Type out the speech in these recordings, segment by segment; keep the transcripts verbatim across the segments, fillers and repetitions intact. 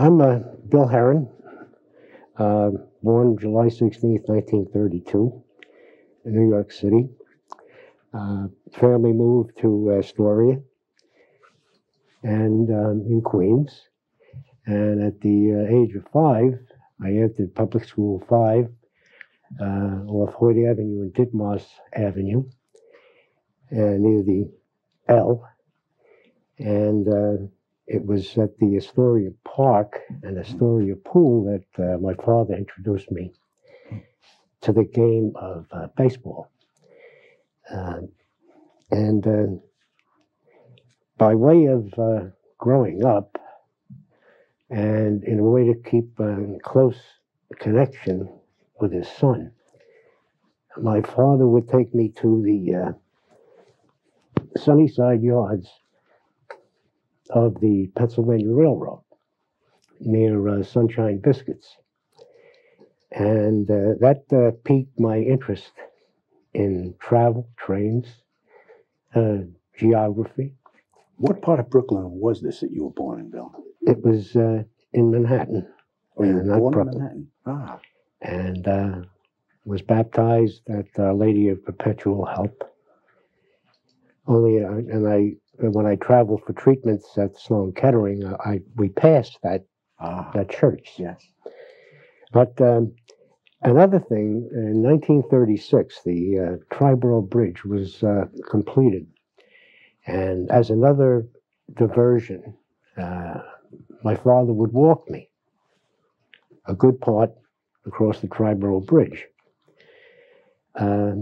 I'm uh, Bill Heran, uh, born July sixteenth, nineteen thirty-two, in New York City. Uh, family moved to Astoria and um, in Queens. And at the uh, age of five, I entered Public School five uh, off Hoyt Avenue and Ditmas Avenue, uh, near the L. And uh, it was at the Astoria Park and Astoria Pool that uh, my father introduced me to the game of uh, baseball. Uh, and uh, by way of uh, growing up, and in a way to keep a close connection with his son, my father would take me to the uh, Sunnyside Yards of the Pennsylvania Railroad near uh, Sunshine Biscuits. And uh, that uh, piqued my interest in travel, trains, uh, geography. What part of Brooklyn was this that you were born in, Bill? It was uh, in Manhattan. Oh, you were born in Manhattan? Ah. And uh, was baptized at Our Lady of Perpetual Help. Only, uh, and I, when I traveled for treatments at Sloan Kettering, I, I we passed that ah, that church. Yes. But um, another thing, in nineteen thirty-six, the uh, Triborough Bridge was uh, completed. And as another diversion, uh, my father would walk me a good part across the Triborough Bridge. Uh,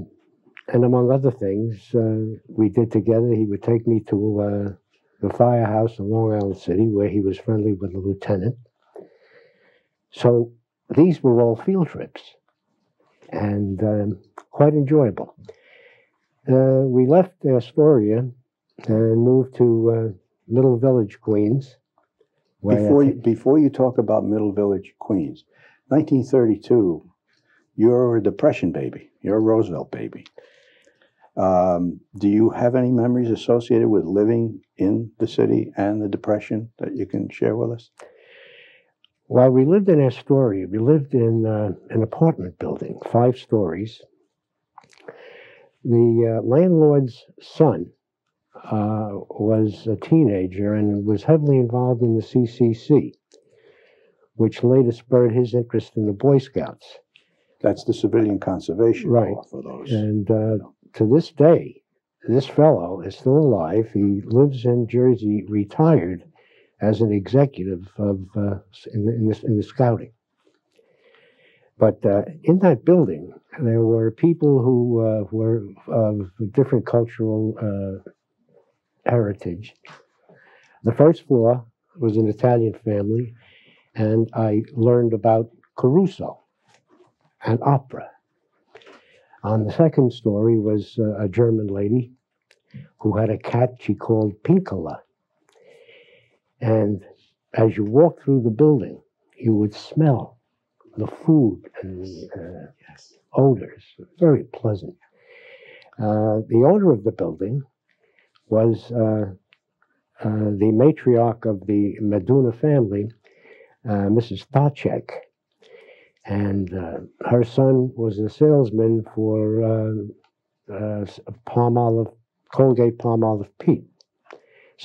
and among other things uh, we did together, he would take me to uh, the firehouse in Long Island City, where he was friendly with the lieutenant. So these were all field trips, and um, quite enjoyable. Uh, we left Astoria and moved to uh, Middle Village, Queens. Before you, before you talk about Middle Village, Queens, nineteen thirty-two, you're a Depression baby. You're a Roosevelt baby. Um, do you have any memories associated with living in the city and the Depression that you can share with us? Well, we lived in Astoria. We lived in uh, an apartment building, five stories. The uh, landlord's son Uh, was a teenager and was heavily involved in the C C C, which later spurred his interest in the Boy Scouts. That's the Civilian Conservation Corps, right, for those. And uh, to this day, this fellow is still alive. He lives in Jersey, retired as an executive of uh, in, the, in, the, in the scouting. But uh, in that building, there were people who uh, were of different cultural uh, heritage. The first floor was an Italian family, and I learned about Caruso and opera. On the second story was uh, a German lady who had a cat she called Pinkola. And as you walked through the building, you would smell the food and the uh, yes. odors. Very pleasant. Uh, the owner of the building was uh, uh, the matriarch of the Meduna family, uh, Missus Tacek. And uh, her son was a salesman for uh, uh, Palmolive, Colgate Palmolive Pete.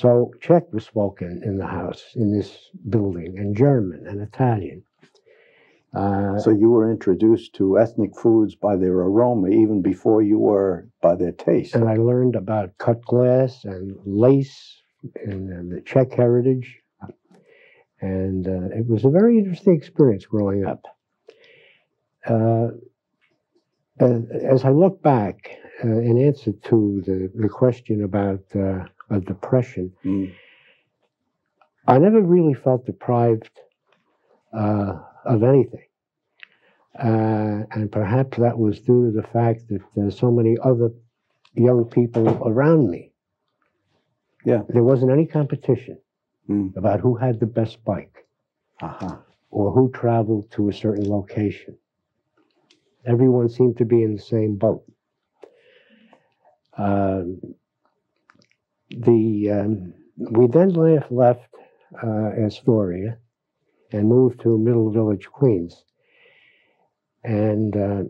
So Czech was spoken in the house, in this building, and German and Italian. Uh, so you were introduced to ethnic foods by their aroma even before you were by their taste. And I learned about cut glass and lace and, and the Czech heritage. And uh, it was a very interesting experience growing up. Uh, as I look back, uh, in answer to the, the question about uh, a depression, mm. I never really felt deprived uh, of anything. Uh, and perhaps that was due to the fact that uh, so many other young people around me. Yeah. There wasn't any competition mm. about who had the best bike uh-huh. or who traveled to a certain location. Everyone seemed to be in the same boat. Uh, the, um, we then left, left uh, Astoria and moved to Middle Village, Queens. And uh,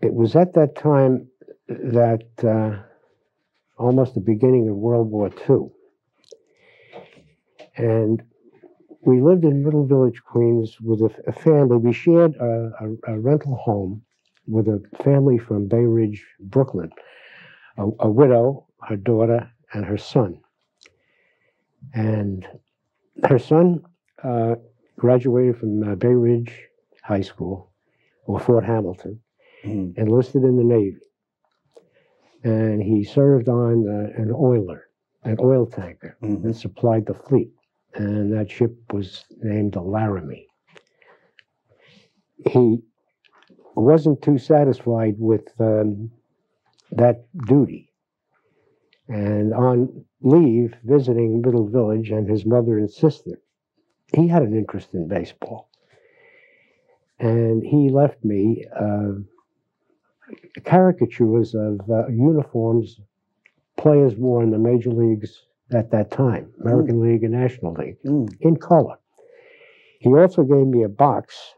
it was at that time that uh, almost the beginning of World War Two. And we lived in Middle Village, Queens with a, a family. We shared a, a, a rental home with a family from Bay Ridge, Brooklyn, a, a widow, her daughter, and her son. And her son uh, graduated from uh, Bay Ridge High School, or Fort Hamilton, mm. enlisted in the Navy. And he served on uh, an oiler, an oil tanker mm. that supplied the fleet. And that ship was named the Laramie. He wasn't too satisfied with um, that duty. And on leave, visiting Middle Village and his mother and sister, he had an interest in baseball. And he left me uh, caricatures of uh, uniforms players wore in the major leagues at that time, American mm. League and National League, mm. in color. He also gave me a box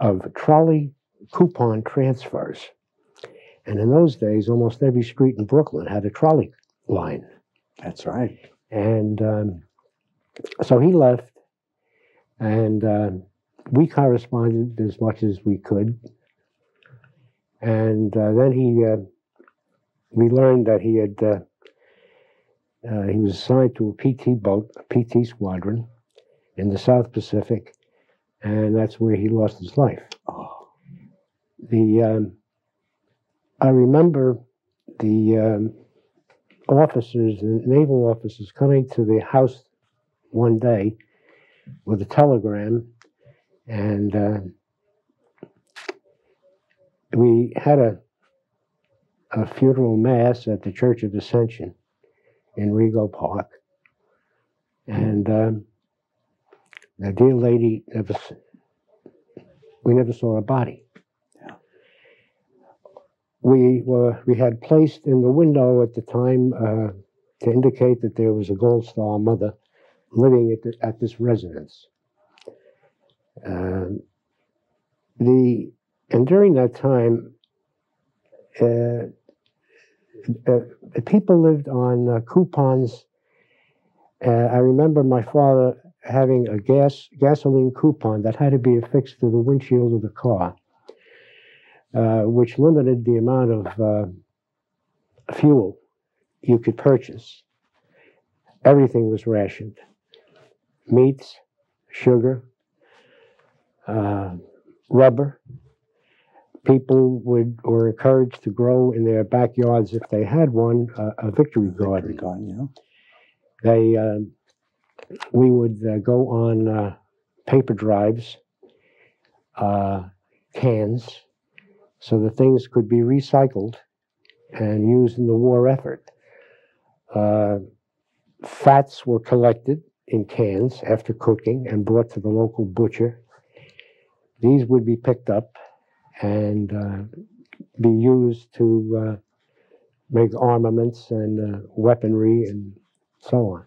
of trolley coupon transfers. And in those days, almost every street in Brooklyn had a trolley line. That's right. And um, so he left, and uh, we corresponded as much as we could. And uh, then he, uh, we learned that he had uh, Uh, he was assigned to a P T boat, a P T squadron, in the South Pacific, and that's where he lost his life. Oh. The um, I remember the um, officers, the naval officers, coming to the house one day with a telegram, and uh, we had a a funeral mass at the Church of Ascension in Rego Park, and um, the dear lady, never, we never saw her body. Yeah. We were we had placed in the window at the time uh, to indicate that there was a Gold Star mother living at, the, at this residence. Um, the and during that time. Uh, Uh, people lived on uh, coupons. Uh, I remember my father having a gas gasoline coupon that had to be affixed to the windshield of the car, uh, which limited the amount of uh, fuel you could purchase. Everything was rationed. Meats, sugar, uh, rubber. People would were encouraged to grow in their backyards, if they had one, uh, a victory garden. Victory garden, yeah. They, uh, we would uh, go on uh, paper drives, uh, cans, so that things could be recycled and used in the war effort. Uh, fats were collected in cans after cooking and brought to the local butcher. These would be picked up and uh, be used to uh, make armaments and uh, weaponry and so on.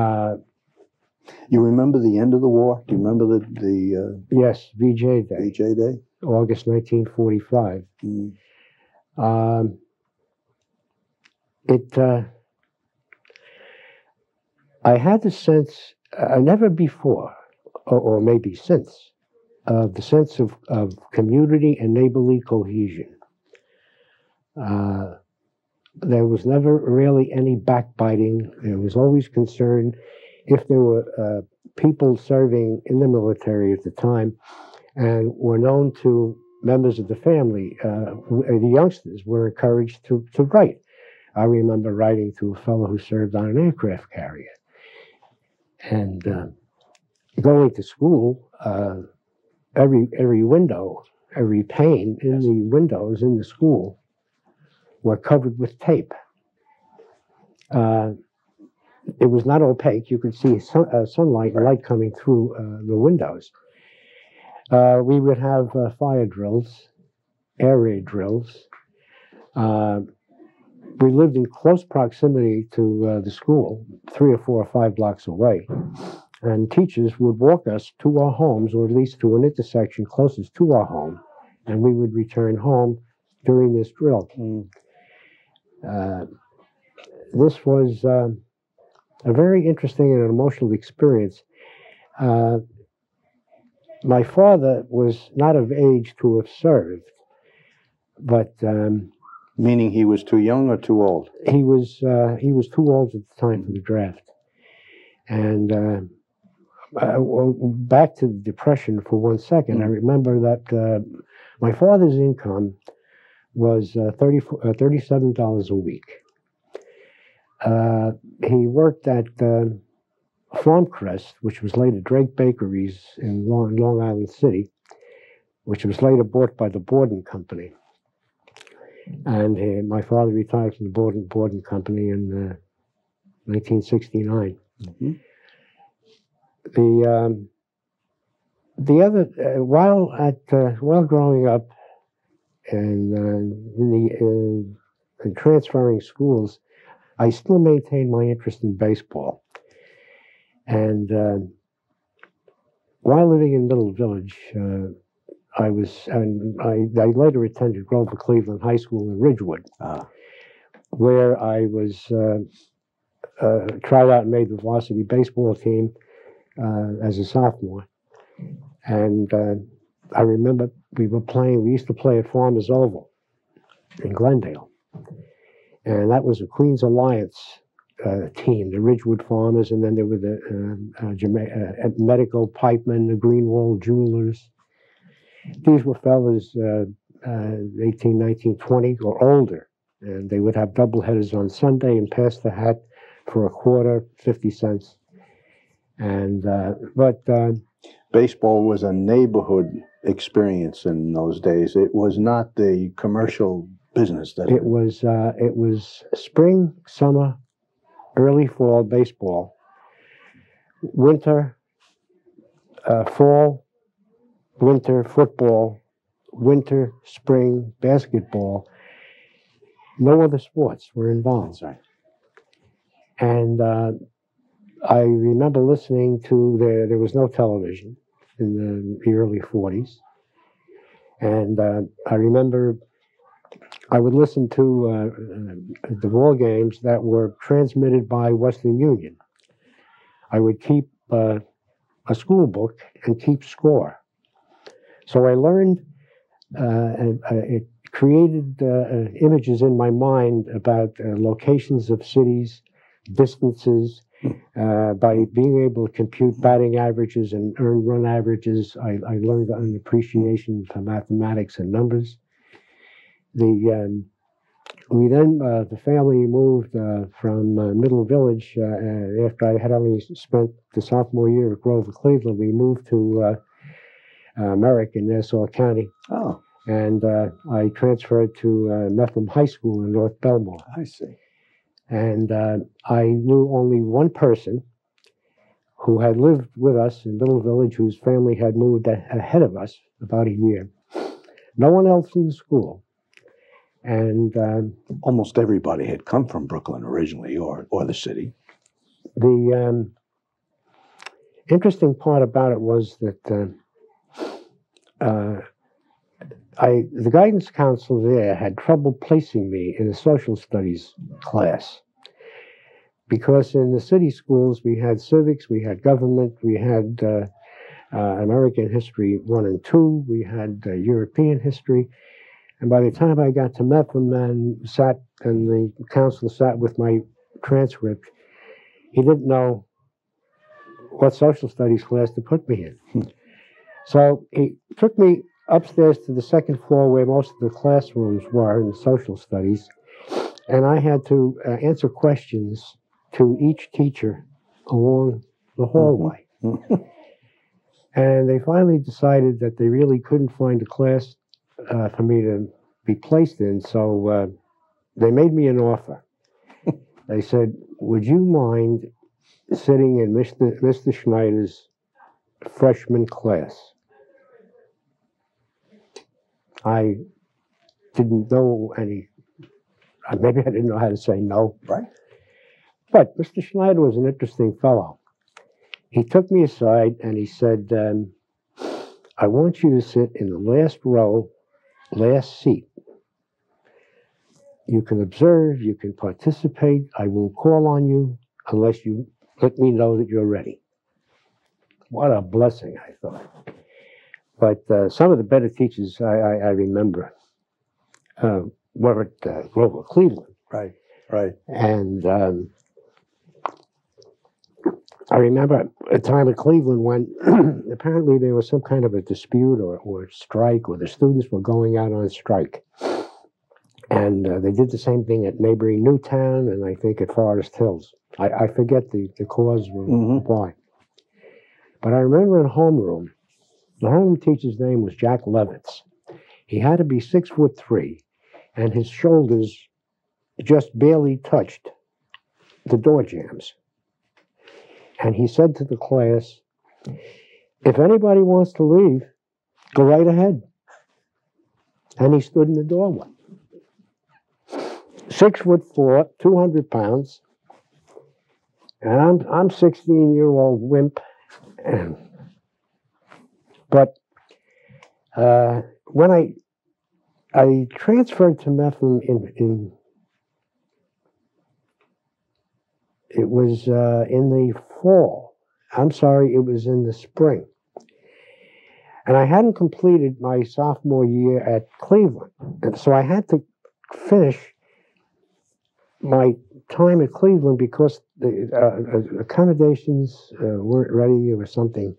Uh, you remember the end of the war? Do you remember the... the uh, yes, V J Day. V J Day? August nineteen forty-five. Mm. Um, it... Uh, I had the sense, uh, never before, or, or maybe since, of the sense of, of community and neighborly cohesion. Uh, there was never really any backbiting. There was always concern. If there were uh, people serving in the military at the time and were known to members of the family, uh, the youngsters were encouraged to, to write. I remember writing to a fellow who served on an aircraft carrier. And uh, going to school, uh, Every every window, every pane in yes. the windows in the school were covered with tape. Uh, it was not opaque. You could see sun, uh, sunlight or light coming through uh, the windows. Uh, we would have uh, fire drills, air raid drills. Uh, we lived in close proximity to uh, the school, three or four or five blocks away. and teachers would walk us to our homes, or at least to an intersection closest to our home, and we would return home during this drill. Mm. Uh, this was uh, a very interesting and emotional experience. Uh, my father was not of age to have served, but um, meaning he was too young or too old? He was uh, he was too old at the time for the draft, and uh, I, well, back to the Depression for one second. Mm-hmm. I remember that uh, my father's income was uh, thirty-seven dollars a week. Uh, he worked at uh, Farmcrest, which was later Drake Bakeries in Long, Long Island City, which was later bought by the Borden Company. And he, my father retired from the Borden, Borden Company in uh, nineteen sixty-nine. Mm-hmm. The um, the other uh, while at uh, while growing up and uh, in the uh, in transferring schools, I still maintained my interest in baseball. And uh, while living in Middle Village, uh, I was, and I, I later attended Grover Cleveland High School in Ridgewood, ah. where I was uh, uh, tried out and made the varsity baseball team uh, as a sophomore. And uh, I remember we were playing, we used to play at Farmers Oval in Glendale. And that was a Queens Alliance uh, team, the Ridgewood Farmers, and then there were the uh, uh, Jama- uh, Medico, Pipeman, the Greenwald Jewelers. These were fellas uh, uh, eighteen, nineteen, twenty or older, and they would have doubleheaders on Sunday and pass the hat for a quarter, fifty cents. And uh, but uh, baseball was a neighborhood experience in those days. It was not the commercial business that it was. Uh, it was spring, summer, early fall baseball, winter, uh, fall. Winter football, winter, spring, basketball. No other sports were involved. That's right. And uh, I remember listening to, the, there was no television in the early forties. And uh, I remember I would listen to uh, the ball games that were transmitted by Western Union. I would keep uh, a school book and keep score. So I learned, uh, it created uh, images in my mind about uh, locations of cities, distances. Uh, by being able to compute batting averages and earn run averages, I, I learned an appreciation for mathematics and numbers. The um, we then, uh, the family moved uh, from uh, Middle Village uh, after I had only spent the sophomore year at Grover Cleveland. We moved to Uh, Uh, Merrick in Nassau County. Oh. And uh, I transferred to uh, Methuen High School in North Belmore. I see. And uh, I knew only one person who had lived with us in Little Village, whose family had moved a- ahead of us about a year. No one else in the school. And um, almost everybody had come from Brooklyn originally, or, or the city. The um, interesting part about it was that Uh, Uh, I, the guidance counselor there had trouble placing me in a social studies class, because in the city schools we had civics, we had government, we had uh, uh, American history one and two, we had uh, European history, and by the time I got to Methuen and sat, and the counselor sat with my transcript, he didn't know what social studies class to put me in. So he took me upstairs to the second floor where most of the classrooms were in social studies, and I had to uh, answer questions to each teacher along the hallway. And they finally decided that they really couldn't find a class uh, for me to be placed in, so uh, they made me an offer. They said, would you mind sitting in Mister Mister Schneider's freshman class? I didn't know any, maybe I didn't know how to say no. Right. But Mister Schneider was an interesting fellow. he took me aside and he said, um, I want you to sit in the last row, last seat. You can observe, you can participate. I won't call on you unless you let me know that you're ready. What a blessing, I thought. But uh, some of the better teachers I, I, I remember uh, were at uh, Grover Cleveland. Right, right. And um, I remember a time at Cleveland when apparently there was some kind of a dispute or, or strike, or the students were going out on strike. And uh, they did the same thing at neighboring Newtown and I think at Forest Hills. I, I forget the, the cause of mm-hmm. why. But I remember in homeroom, the homeroom teacher's name was Jack Levitz. He had to be six foot three, and his shoulders just barely touched the door jambs. And he said to the class, if anybody wants to leave, go right ahead. And he stood in the doorway. Six foot four, two hundred pounds, and I'm I'm sixteen-year-old wimp. But uh, when I I transferred to Methuen in, in it was uh, in the fall. I'm sorry, it was in the spring, and I hadn't completed my sophomore year at Cleveland, and so I had to finish my time at Cleveland because the uh, accommodations uh, weren't ready or something.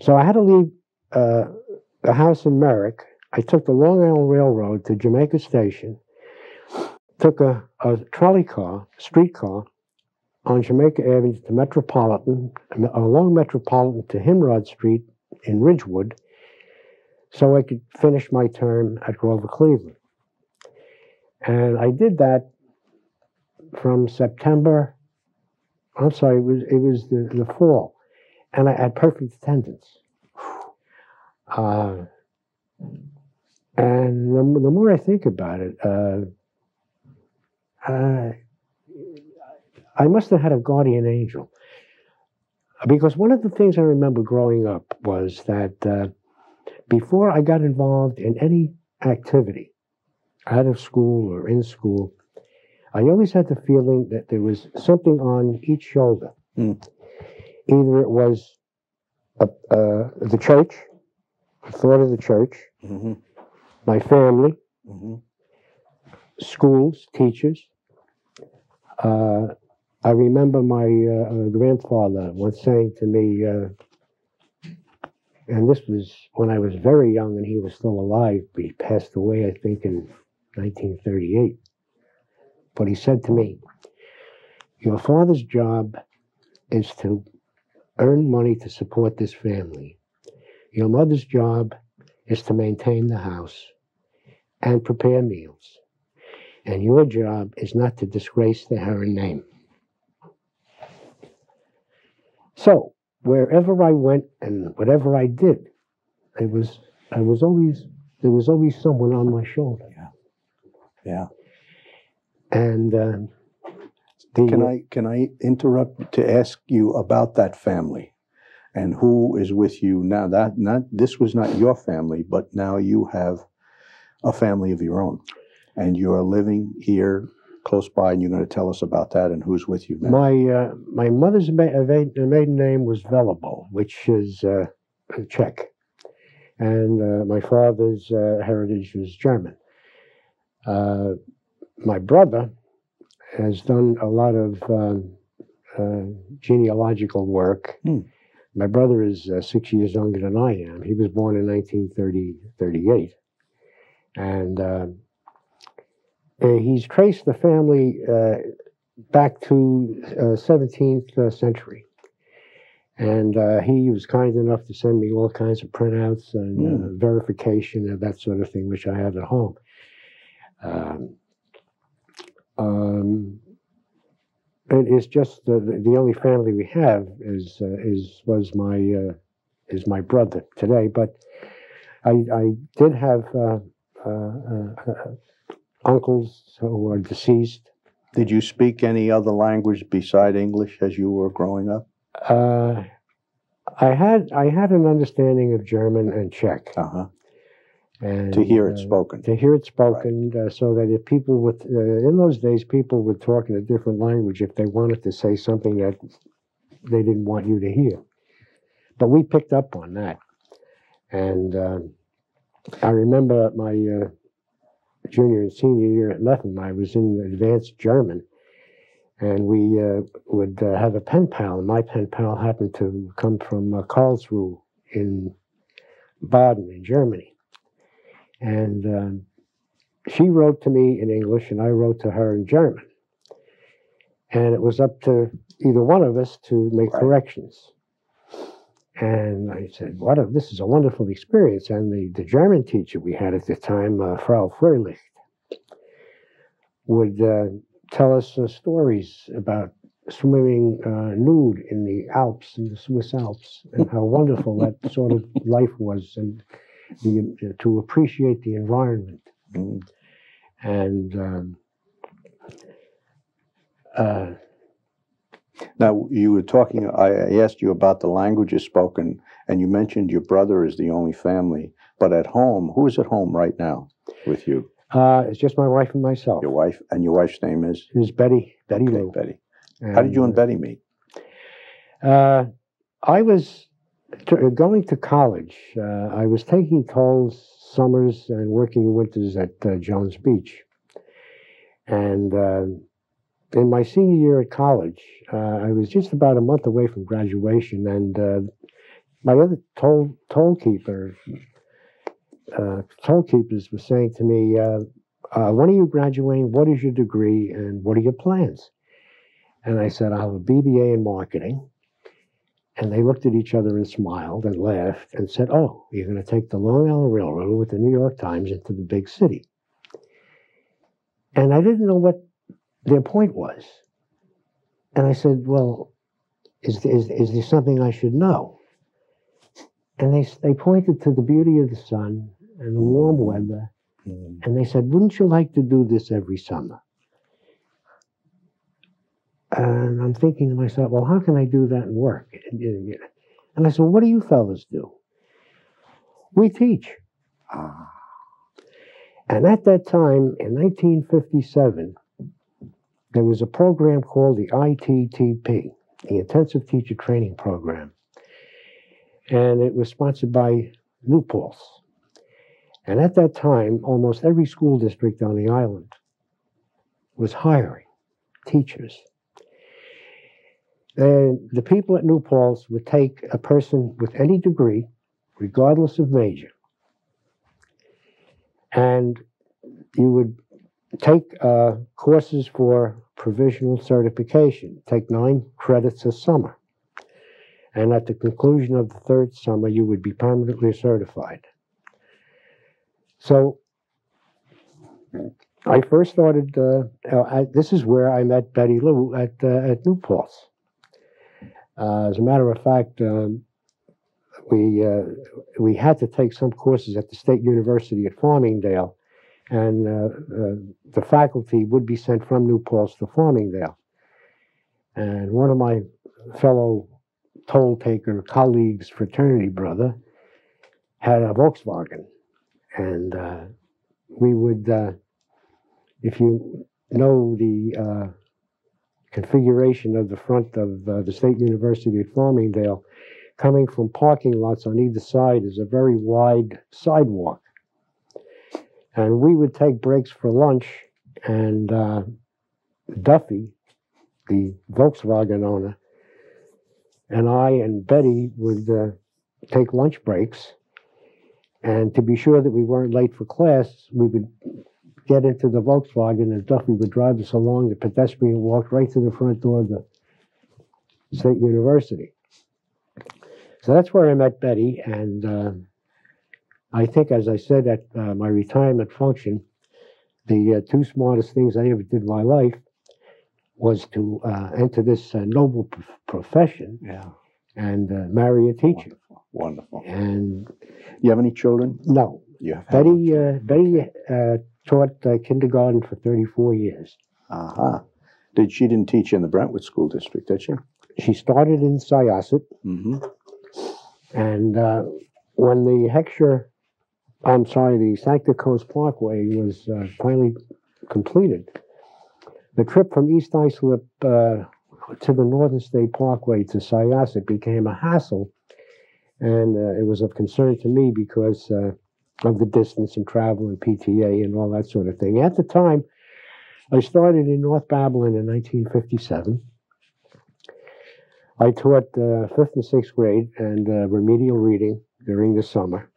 So I had to leave uh, the house in Merrick. I took the Long Island Railroad to Jamaica Station, took a, a trolley car, streetcar, on Jamaica Avenue to Metropolitan, along Metropolitan to Himrod Street in Ridgewood, so I could finish my term at Grover Cleveland. And I did that from September, I'm sorry, it was, it was the, the fall. And I had perfect attendance. Uh, and the, the more I think about it, uh, uh, I must have had a guardian angel. Because one of the things I remember growing up was that uh, before I got involved in any activity, out of school or in school, I always had the feeling that there was something on each shoulder. Mm. Either it was a, uh, the church, the thought of the church, mm-hmm. my family, mm-hmm. schools, teachers. Uh, I remember my uh, grandfather once saying to me, uh, and this was when I was very young and he was still alive, but he passed away, I think, in nineteen thirty-eight. But he said to me, your father's job is to earn money to support this family. Your mother's job is to maintain the house and prepare meals. And your job is not to disgrace the Heran name. So wherever I went and whatever I did, it was I was always there was always someone on my shoulder. Yeah. Yeah. And um, the, can I can I interrupt to ask you about that family, and who is with you now? That not this was not your family, but now you have a family of your own, and you are living here close by, and you're going to tell us about that and who's with you now. My uh, my mother's ma maiden name was Velebo, which is uh, Czech, and uh, my father's uh, heritage was German. Uh, My brother has done a lot of um, uh, genealogical work. Mm. My brother is uh, six years younger than I am. He was born in nineteen thirty-eight. And uh, he's traced the family uh, back to uh, seventeenth uh, century. And uh, he was kind enough to send me all kinds of printouts and mm. uh, verification and that sort of thing, which I had at home. Um, Um, it is just the, the only family we have is uh, is was my uh, is my brother today. But I, I did have uh, uh, uh, uncles who are deceased. Did you speak any other language beside English as you were growing up? Uh, I had I had an understanding of German and Czech. Uh-huh. And, to hear it uh, spoken. To hear it spoken, right. uh, so that if people would, uh, in those days, people would talk in a different language if they wanted to say something that they didn't want you to hear. But we picked up on that. And uh, I remember at my uh, junior and senior year at Methuen, I was in advanced German. And we uh, would uh, have a pen pal. My pen pal happened to come from uh, Karlsruhe in Baden in Germany. And um, she wrote to me in English, and I wrote to her in German. And it was up to either one of us to make right. corrections. And I said, "What? A, this is a wonderful experience." And the, the German teacher we had at the time, uh, Frau Freilicht, would uh, tell us uh, stories about swimming uh, nude in the Alps, in the Swiss Alps, and how wonderful that sort of life was. And The, uh, to appreciate the environment. Mm. And um, uh, now you were talking, I asked you about the languages spoken, and you mentioned your brother is the only family, but at home, who is at home right now with you? Uh, it's just my wife and myself. Your wife, and your wife's name is? Is Betty, Betty Lou. Okay, Betty. And how did you and Betty meet? Uh, I was To, going to college, uh, I was taking tolls summers and working winters at uh, Jones Beach. And uh, in my senior year at college, uh, I was just about a month away from graduation, and uh, my other toll toll keeper, uh, toll keepers were saying to me, uh, uh, "When are you graduating? What is your degree? And what are your plans?" And I said, "I have a B B A in marketing." And they looked at each other and smiled and laughed and said, "Oh, you're going to take the Long Island Railroad with the New York Times into the big city." And I didn't know what their point was. And I said, "Well, is, is, is there something I should know?" And they, they pointed to the beauty of the sun and the warm weather. Mm. And they said, "Wouldn't you like to do this every summer?" And I'm thinking to myself, well, how can I do that and work? And I said, "What do you fellas do?" "We teach." Ah. And at that time, in nineteen fifty-seven, there was a program called the I T T P, the Intensive Teacher Training Program. And it was sponsored by New Paltz. And at that time, almost every school district on the island was hiring teachers. And the people at New Paltz would take a person with any degree, regardless of major. And you would take uh, courses for provisional certification, take nine credits a summer. And at the conclusion of the third summer, you would be permanently certified. So I first started, uh, I, this is where I met Betty Lou at, uh, at New Paltz. Uh, as a matter of fact, um, we uh, we had to take some courses at the State University at Farmingdale, and uh, uh, the faculty would be sent from New Paltz to Farmingdale. And one of my fellow toll taker colleagues' fraternity brother had a Volkswagen, and uh, we would, uh, if you know the Uh, configuration of the front of uh, the State University at Farmingdale, coming from parking lots on either side is a very wide sidewalk. And we would take breaks for lunch, and uh, Duffy, the Volkswagen owner, and I and Betty would uh, take lunch breaks. And to be sure that we weren't late for class, we would get into the Volkswagen, and Duffy would drive us along the pedestrian walk right to the front door of the State University. So that's where I met Betty, and uh, I think, as I said at uh, my retirement function, the uh, two smartest things I ever did in my life was to uh, enter this uh, noble pr profession yeah. and uh, marry a teacher. Wonderful. Wonderful. And you have any children? No. You have Betty. Uh, Betty. Uh, Taught uh, kindergarten for thirty-four years. Uh-huh. Did she didn't teach in the Brentwood School District, did she? she started in Syosset, mm-hmm. and uh, when the Heckscher, I'm sorry, the Sancta Coast Parkway was uh, finally completed, the trip from East Islip uh, to the Northern State Parkway to Syosset became a hassle, and uh, it was of concern to me because uh, of the distance and travel and P T A and all that sort of thing. At the time, I started in North Babylon in nineteen fifty-seven. I taught uh, fifth and sixth grade and uh, remedial reading during the summer.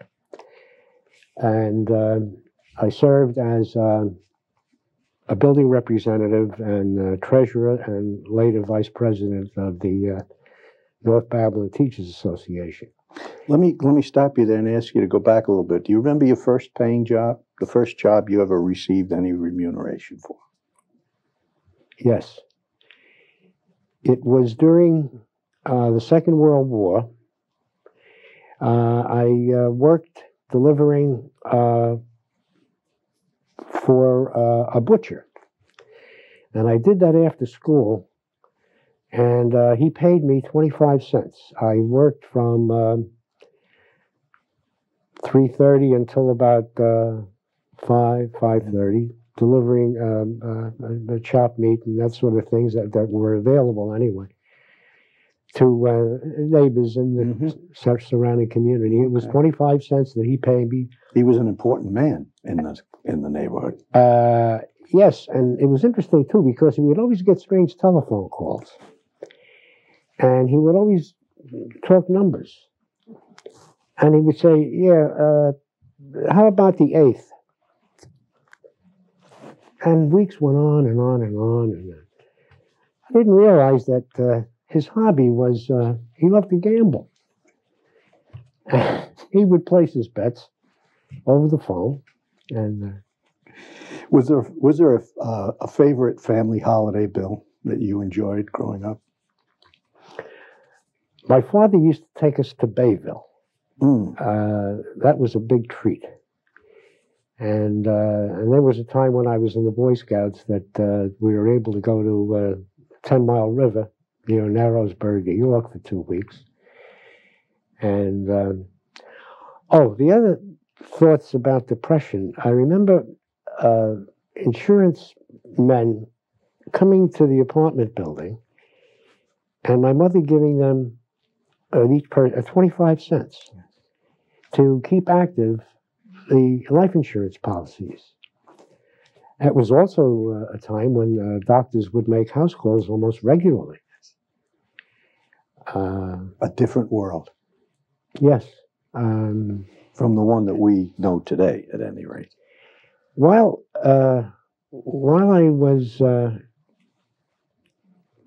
And uh, I served as uh, a building representative and uh, treasurer and later vice president of the uh, North Babylon Teachers Association. Let me, let me stop you there and ask you to go back a little bit. Do you remember your first paying job, the first job you ever received any remuneration for? Yes. It was during uh, the Second World War. Uh, I uh, worked delivering uh, for uh, a butcher. And I did that after school. And uh, he paid me twenty-five cents. I worked from um, three thirty until about uh, five, five thirty, delivering um, uh, uh, chopped meat and that sort of things that, that were available anyway to uh, neighbors in the mm-hmm. surrounding community. It was twenty-five cents that he paid me. He was an important man in the, in the neighborhood. Uh, yes, and it was interesting, too, because we would always get strange telephone calls. And he would always talk numbers. And he would say, yeah, uh, how about the eighth? And weeks went on and on and on. And I didn't realize that uh, his hobby was, uh, he loved to gamble. He would place his bets over the phone. And uh, was there, was there a, uh, a favorite family holiday, Bill, that you enjoyed growing up? My father used to take us to Bayville. Mm. Uh, that was a big treat. And, uh, and there was a time when I was in the Boy Scouts that uh, we were able to go to uh, Ten Mile River near Narrowsburg, New York, for two weeks. And, um, oh, the other thoughts about depression. I remember uh, insurance men coming to the apartment building and my mother giving them uh, each person, uh, twenty-five cents to keep active the life insurance policies. That was also uh, a time when uh, doctors would make house calls almost regularly. Uh, a different world. Yes. Um, From the one that we know today, at any rate. While, uh, while I was uh,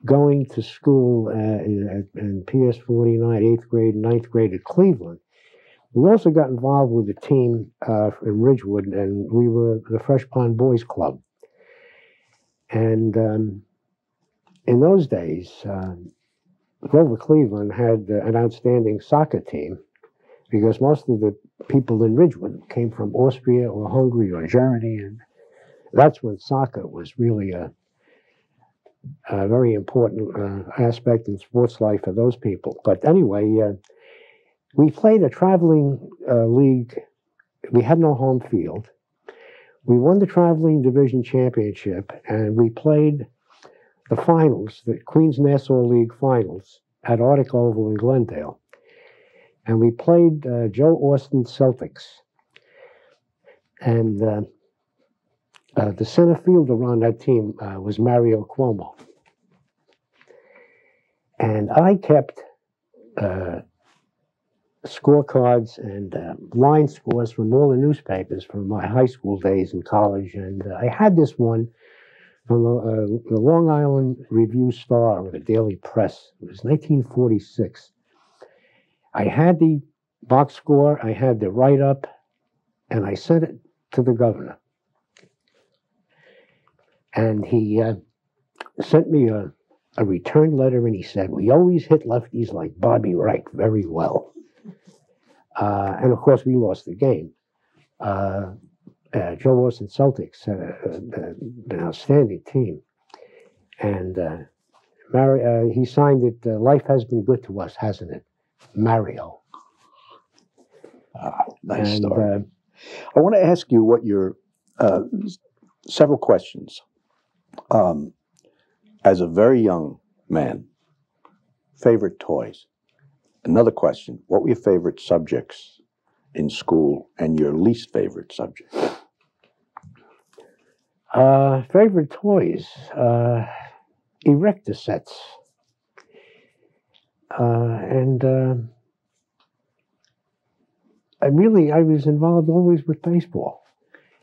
going to school uh, in, in P S forty-nine, eighth grade, ninth grade at Cleveland, we also got involved with a team uh, in Ridgewood, and we were the Fresh Pond Boys Club. And um, in those days, uh, Grover Cleveland had uh, an outstanding soccer team because most of the people in Ridgewood came from Austria or Hungary or Germany, and that's when soccer was really a, a very important uh, aspect in sports life for those people. But anyway, uh, we played a traveling uh, league. We had no home field. We won the traveling division championship, and we played the finals, the Queens Nassau League finals at Arctic Oval in Glendale. And we played uh, Joe Austin Celtics. And uh, uh, the center fielder on that team uh, was Mario Cuomo. And I kept Uh, scorecards and uh, line scores from all the newspapers from my high school days and college. And uh, I had this one from the, uh, the Long Island Review Star or the Daily Press. It was nineteen forty-six. I had the box score, I had the write-up, and I sent it to the governor. And he uh, sent me a, a return letter, and he said, "We always hit lefties like Bobby Wright very well." Uh, and, of course, we lost the game. Uh, uh, Joe Austin Celtics, uh, uh, an outstanding team. And uh, Mario, uh, he signed it, uh, life has been good to us, hasn't it? Mario. Ah, nice and, story. Uh, I want to ask you what your, uh, several questions. Um, as a very young man, favorite toys. Another question, what were your favorite subjects in school and your least favorite subject? Uh, favorite toys, uh, erector sets. Uh, and uh, I really, I was involved always with baseball.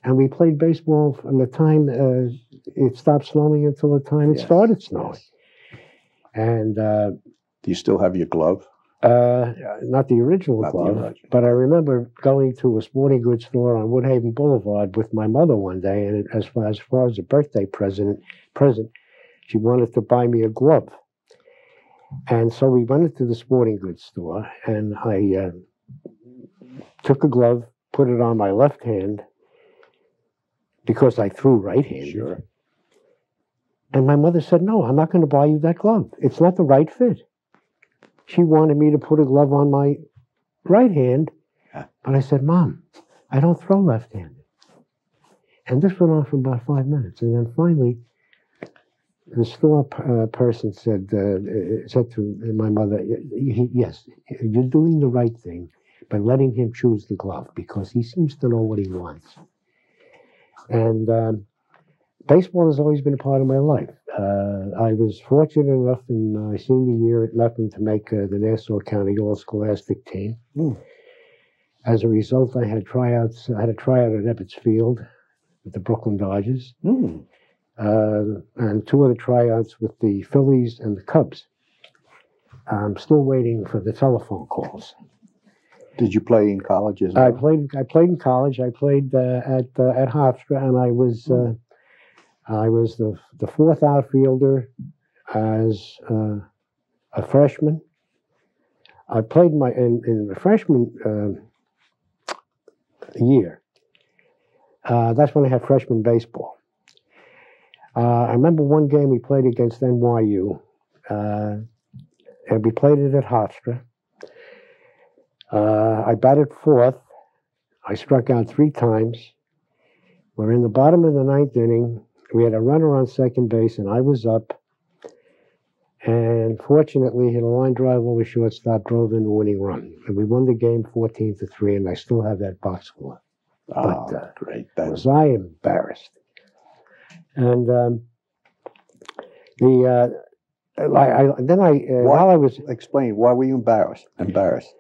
And we played baseball from the time uh, it stopped snowing until the time it yes. started snowing. Yes. And uh, do you still have your glove? Uh, not the original not glove, the original. But I remember going to a sporting goods store on Woodhaven Boulevard with my mother one day, and as far as, far as a birthday present, present, she wanted to buy me a glove. And so we went into the sporting goods store, and I uh, took a glove, put it on my left hand, because I threw right-handed. Sure. And my mother said, no, I'm not going to buy you that glove. It's not the right fit. She wanted me to put a glove on my right hand, yeah. But I said, Mom, I don't throw left-handed. And this went on for about five minutes. And then finally, the store uh, person said, uh, said to my mother, yes, you're doing the right thing by letting him choose the glove because he seems to know what he wants. And uh, baseball has always been a part of my life. Uh, I was fortunate enough in my senior year at Methuen to make uh, the Nassau County All-Scholastic team. Mm. As a result, I had tryouts. I had a tryout at Ebbets Field with the Brooklyn Dodgers, mm. uh, and two of the tryouts with the Phillies and the Cubs. I'm still waiting for the telephone calls. Did you play in college as well? I played. I played in college. I played uh, at uh, at Hofstra, and I was uh, I was the the fourth outfielder as uh, a freshman. I played my in, in the freshman uh, year. Uh, that's when I had freshman baseball. Uh, I remember one game we played against N Y U, uh, and we played it at Hofstra. Uh, I batted fourth. I struck out three times. We're in the bottom of the ninth inning. We had a runner on second base, and I was up. And fortunately, hit a line drive over shortstop, drove in the winning run, and we won the game fourteen to three. And I still have that box score. Oh, but, uh, great! That was I embarrassed? And um, the uh, I, I, then I uh, why, while I was explain why were you embarrassed? Embarrassed.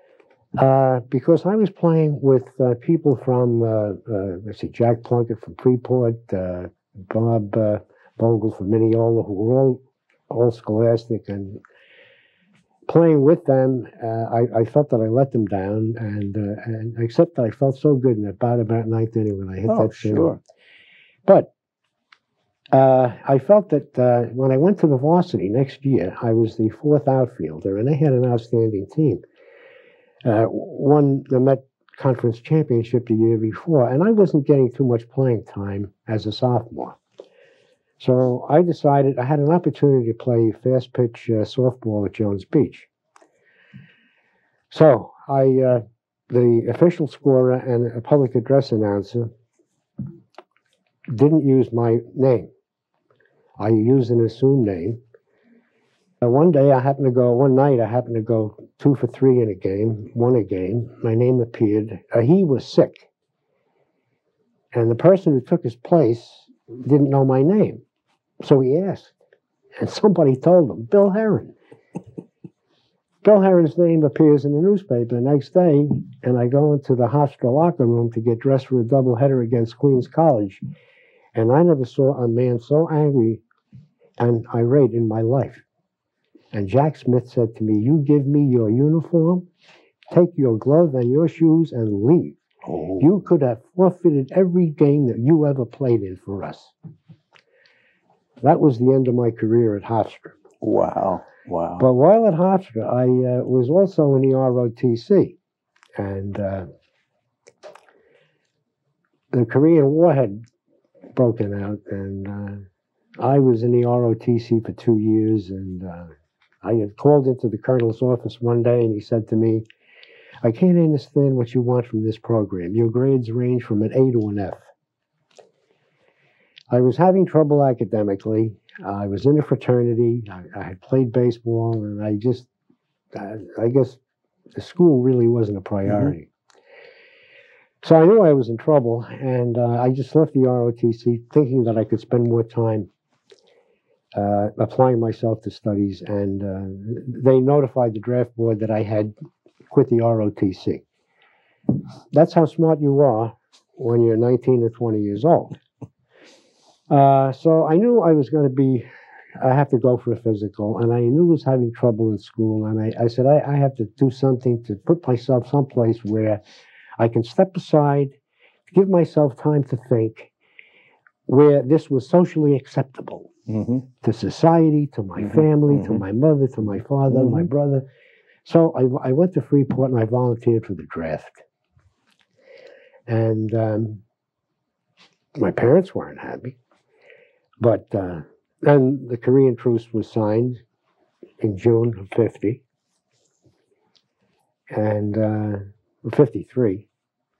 Uh, because I was playing with uh, people from, uh, uh, let's see, Jack Plunkett from Freeport, uh, Bob uh, Bogle from Mineola, who were all, all scholastic, and playing with them, uh, I, I felt that I let them down, and, uh, and except that I felt so good in the bottom of that ninth inning when I hit oh, that sure. thing. But uh, I felt that uh, when I went to the varsity next year, I was the fourth outfielder, and they had an outstanding team. Uh, won the Met Conference Championship the year before, and I wasn't getting too much playing time as a sophomore. So I decided I had an opportunity to play fast pitch uh, softball at Jones Beach. So I, uh, the official scorer and a public address announcer didn't use my name. I used an assumed name. Uh, one day I happened to go, one night I happened to go two for three in a game, won a game. My name appeared. Uh, he was sick. And the person who took his place didn't know my name. So he asked. And somebody told him, Bill Heran. Bill Heron's name appears in the newspaper the next day, and I go into the Hofstra locker room to get dressed for a doubleheader against Queens College. And I never saw a man so angry and irate in my life. And Jack Smith said to me, you give me your uniform, take your glove and your shoes and leave. Oh. You could have forfeited every game that you ever played in for us. That was the end of my career at Hofstra. Wow, wow. But while at Hofstra, I uh, was also in the R O T C. And uh, the Korean War had broken out, and uh, I was in the R O T C for two years, and uh, I had called into the colonel's office one day, and he said to me, "I can't understand what you want from this program. Your grades range from an A to an F." I was having trouble academically. Uh, I was in a fraternity. I, I had played baseball, and I just, I, I guess the school really wasn't a priority. Mm-hmm. So I knew I was in trouble, and uh, I just left the R O T C thinking that I could spend more time uh, applying myself to studies, and uh, they notified the draft board that I had quit the R O T C. That's how smart you are when you're nineteen or twenty years old. Uh, so I knew I was going to be, I have to go for a physical, and I knew I was having trouble in school, and I, I said, I, I have to do something to put myself someplace where I can step aside, give myself time to think, where this was socially acceptable mm-hmm. to society, to my mm-hmm. family, mm-hmm. to my mother, to my father, mm-hmm. my brother. So I, I went to Freeport, and I volunteered for the draft. And um, my parents weren't happy. But uh, then the Korean truce was signed in June of fifty, and uh, fifty-three,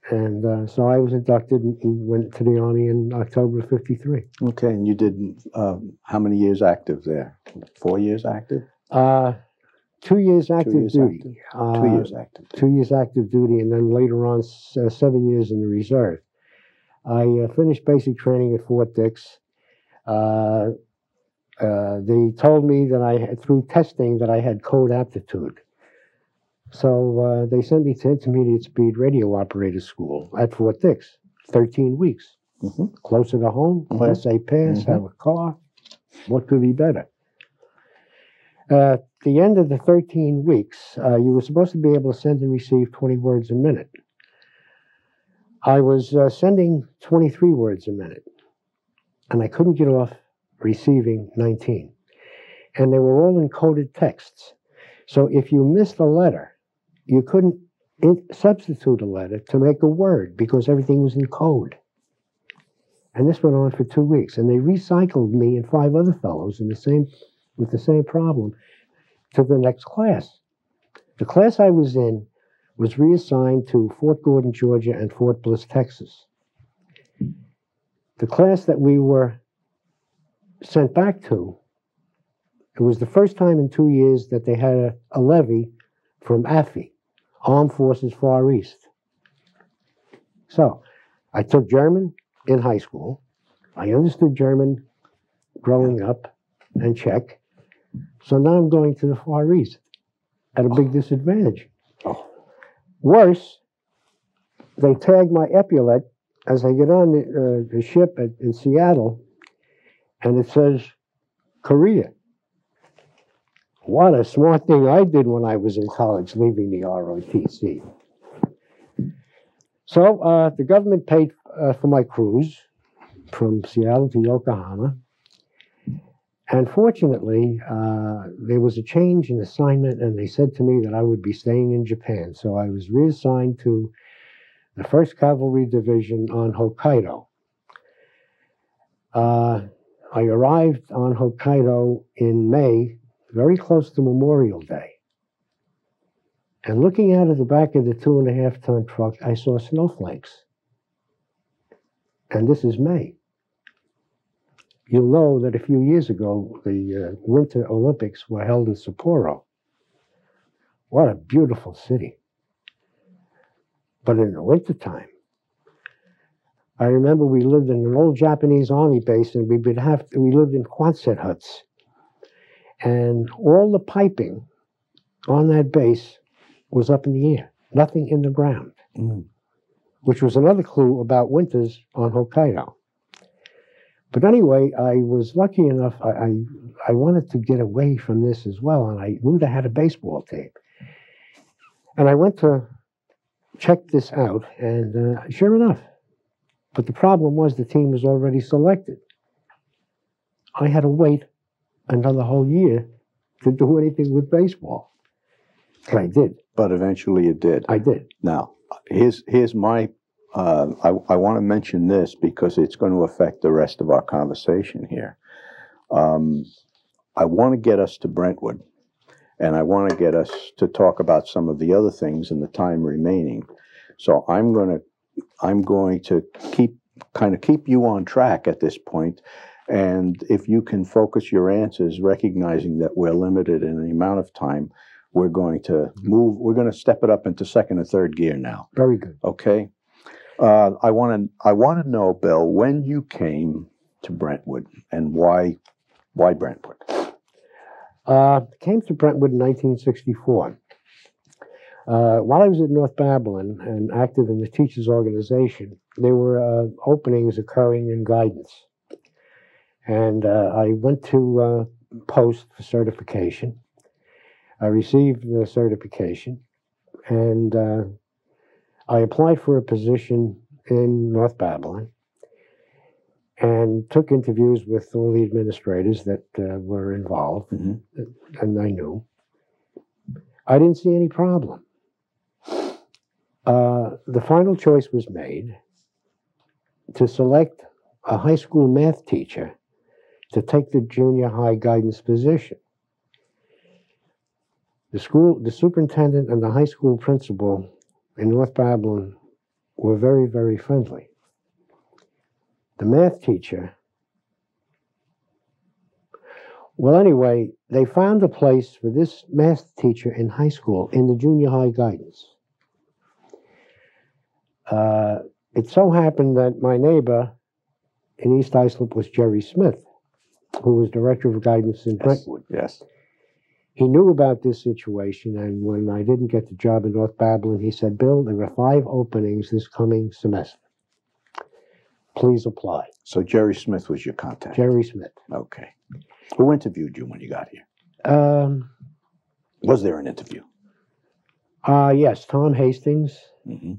and uh, so I was inducted and went to the Army in October of fifty-three. Okay, and you did um, how many years active there? Four years active? Uh, two years active two years duty. Active. Uh, two years active. Duty. Two years active duty, and then later on uh, seven years in the reserve. I uh, finished basic training at Fort Dix. Uh, uh, they told me that I had, through testing, that I had code aptitude. So uh, they sent me to intermediate speed radio operator school at Fort Dix, thirteen weeks. Mm-hmm. Closer to home, mm-hmm. Class A pass, mm-hmm. have a car. What could be better? Uh, at the end of the thirteen weeks, uh, you were supposed to be able to send and receive twenty words a minute. I was uh, sending twenty-three words a minute. And I couldn't get off receiving nineteen. And they were all encoded texts. So if you missed a letter, you couldn't in substitute a letter to make a word because everything was in code. And this went on for two weeks. And they recycled me and five other fellows in the same, with the same problem to the next class. The class I was in was reassigned to Fort Gordon, Georgia, and Fort Bliss, Texas. The class that we were sent back to, it was the first time in two years that they had a, a levy from A F I, Armed Forces Far East. So I took German in high school. I understood German growing up and Czech. So now I'm going to the Far East at a big disadvantage. Worse, they tagged my epaulette as I get on the, uh, the ship at, in Seattle, and it says, Korea. What a smart thing I did when I was in college, leaving the R O T C. So uh, the government paid uh, for my cruise from Seattle to Yokohama. And fortunately, uh, there was a change in assignment, and they said to me that I would be staying in Japan. So I was reassigned to the first Cavalry Division on Hokkaido. Uh, I arrived on Hokkaido in May, very close to Memorial Day. And looking out of the back of the two and a half ton truck, I saw snowflakes. And this is May. You'll know that a few years ago, the uh, Winter Olympics were held in Sapporo. What a beautiful city. But in the wintertime, I remember we lived in an old Japanese army base, and we would have to, we lived in Quonset huts. And all the piping on that base was up in the air, nothing in the ground, mm. which was another clue about winters on Hokkaido. But anyway, I was lucky enough, I, I, I wanted to get away from this as well, and I knew I had a baseball team. And I went to check this out, and uh, sure enough. But the problem was the team was already selected. I had to wait another whole year to do anything with baseball. And I did. But eventually it did. I did. Now, here's, here's my... Uh, I, I want to mention this because it's going to affect the rest of our conversation here. Um, I want to get us to Brentwood, and I want to get us to talk about some of the other things in the time remaining. So I'm going to, I'm going to keep kind of keep you on track at this point, and if you can focus your answers, recognizing that we're limited in the amount of time, we're going to move. We're going to step it up into second or third gear now. Very good. Okay. Uh, I want to. I want to know, Bill, when you came to Brentwood and why. Why Brentwood? Uh, came to Brentwood in nineteen sixty-four. Uh, while I was at North Babylon and active in the teachers' organization, there were uh, openings occurring in guidance, and uh, I went to uh, post for certification. I received the certification, and uh, I applied for a position in North Babylon and took interviews with all the administrators that uh, were involved, mm-hmm. and I knew. I didn't see any problem. Uh, the final choice was made to select a high school math teacher to take the junior high guidance position. The school, the superintendent and the high school principal in North Babylon were very, very friendly. The math teacher, well, anyway, they found a place for this math teacher in high school, in the junior high guidance. Uh, it so happened that my neighbor in East Islip was Jerry Smith, who was director of guidance in Brentwood. Yes. He knew about this situation, and when I didn't get the job in North Babylon, he said, Bill, there are five openings this coming semester. Please apply. So Jerry Smith was your contact? Jerry Smith. Okay. Who interviewed you when you got here? Um, was there an interview? Uh, yes, Tom Hastings. Mm-hmm.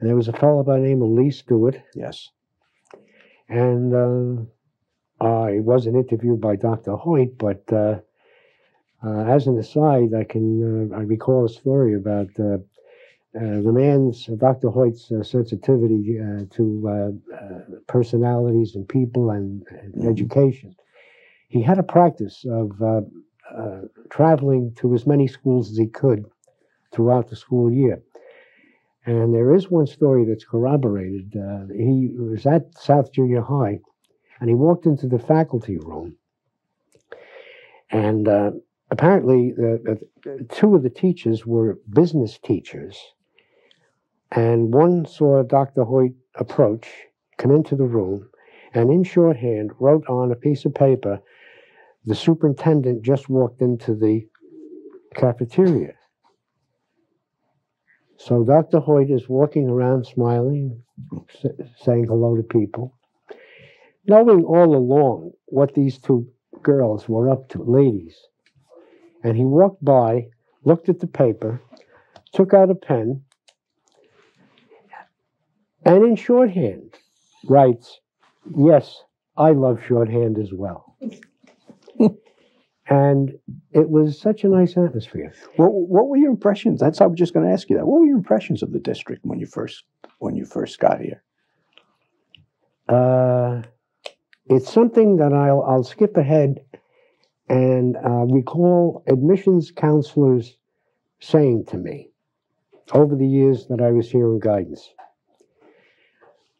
And there was a fellow by the name of Lee Stewart. Yes. And uh, I wasn't interviewed by Doctor Hoyt, but uh, uh, as an aside, I can uh, I recall a story about uh, Uh, the man's, uh, Doctor Hoyt's uh, sensitivity uh, to uh, uh, personalities and people and, and mm-hmm. education. He had a practice of uh, uh, traveling to as many schools as he could throughout the school year. And there is one story that's corroborated. Uh, he was at South Junior High, and he walked into the faculty room. And uh, apparently, uh, two of the teachers were business teachers. And one saw Doctor Hoyt approach, come into the room, and in shorthand wrote on a piece of paper, the superintendent just walked into the cafeteria. So Doctor Hoyt is walking around smiling, saying hello to people, knowing all along what these two girls were up to, ladies. And he walked by, looked at the paper, took out a pen, and in shorthand writes, yes, I love shorthand as well. And it was such a nice atmosphere. Well, what were your impressions? That's I was just going to ask you that. What were your impressions of the district when you first when you first got here? Uh, it's something that I'll I'll skip ahead and uh, recall admissions counselors saying to me over the years that I was here in guidance,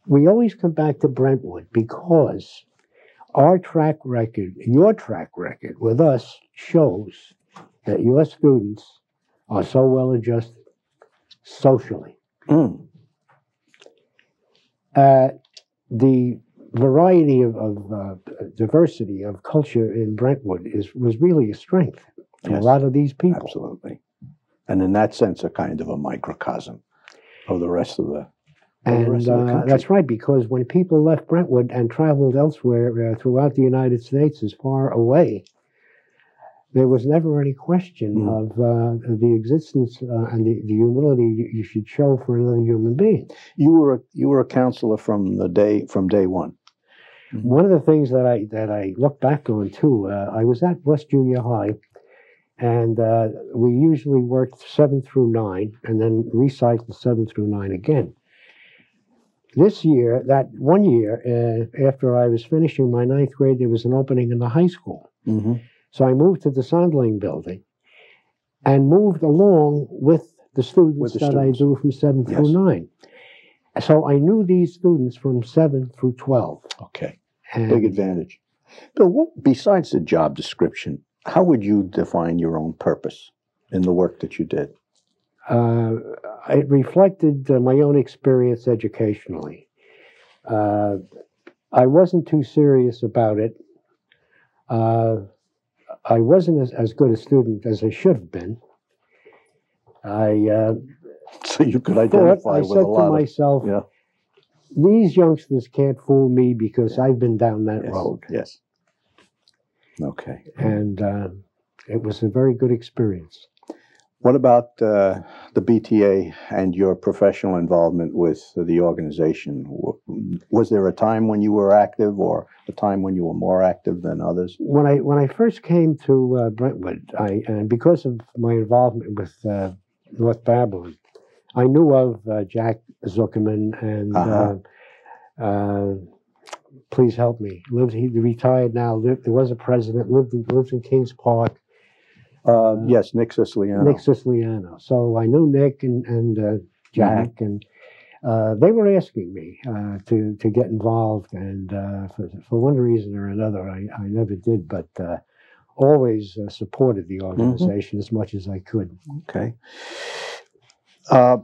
we always come back to Brentwood because our track record, your track record with us shows that your students are so well adjusted socially. Mm. Uh, the variety of, of uh, diversity of culture in Brentwood is was really a strength to yes, a lot of these people. Absolutely. And in that sense, a kind of a microcosm of the rest of the And the rest uh, of the country. That's right, because when people left Brentwood and traveled elsewhere uh, throughout the United States as far away, there was never any question mm. of uh, the existence uh, and the, the humility you, you should show for another human being. You were a, you were a counselor from the day from day one. One of the things that I that I look back on too, uh, I was at West Junior High, and uh, we usually worked seven through nine, and then recycled seven through nine again. This year, that one year, uh, after I was finishing my ninth grade, there was an opening in the high school. Mm-hmm. So I moved to the Sondland building and moved along with the students with the that students. I drew from seven yes. through nine. So I knew these students from seven through twelve. Okay. And big advantage. Bill, what, besides the job description, how would you define your own purpose in the work that you did? Uh, it reflected uh, my own experience educationally. Uh, I wasn't too serious about it. Uh, I wasn't as, as good a student as I should have been. I uh, so you could identify I with a lot. I said to myself, yeah. these youngsters can't fool me because yeah. I've been down that yes. road. Yes. Okay. And uh, it was a very good experience. What about uh, the B T A and your professional involvement with the organization? Was there a time when you were active, or a time when you were more active than others? When I when I first came to uh, Brentwood, I and because of my involvement with uh, North Babylon, I knew of uh, Jack Zuckerman and uh-huh. uh, uh, please help me. Lived he retired now. Lived, there was a president. Lived lived in Kings Park. Uh, yes, Nick Siciliano. Nick Siciliano. So I knew Nick and, and uh, Jack, mm-hmm. and uh, they were asking me uh, to to get involved. And uh, for, for one reason or another, I, I never did, but uh, always uh, supported the organization mm-hmm. as much as I could. Okay. Uh,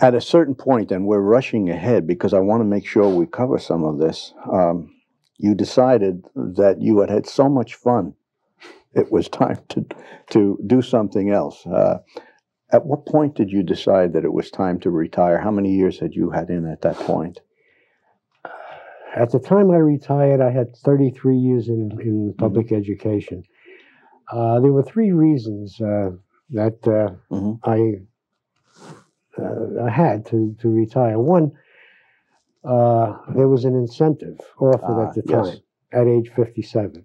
at a certain point, and we're rushing ahead because I want to make sure we cover some of this, um, you decided that you had had so much fun it was time to to do something else. Uh, at what point did you decide that it was time to retire? How many years had you had in at that point? At the time I retired, I had thirty-three years in, in public mm-hmm. education. Uh, there were three reasons uh, that uh, mm-hmm. I, uh, I had to, to retire. One, uh, there was an incentive offered ah, at the time, yes. at age fifty-seven.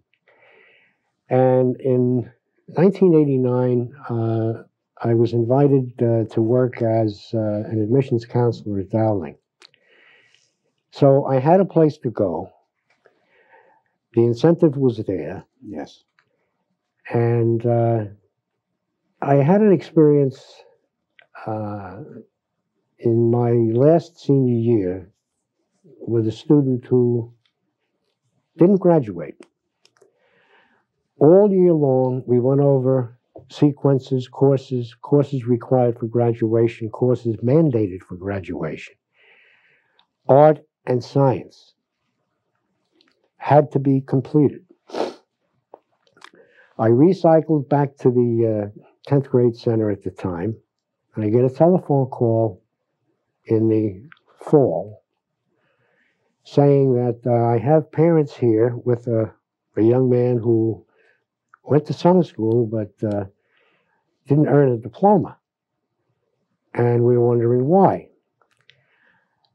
And in nineteen eighty-nine, uh, I was invited uh, to work as uh, an admissions counselor at Dowling. So I had a place to go. The incentive was there. Yes. And uh, I had an experience uh, in my last senior year with a student who didn't graduate. All year long, we went over sequences, courses, courses required for graduation, courses mandated for graduation. Art and science had to be completed. I recycled back to the uh, tenth grade center at the time, and I get a telephone call in the fall saying that uh, I have parents here with a, a young man who went to summer school, but uh, didn't earn a diploma. And we were wondering why.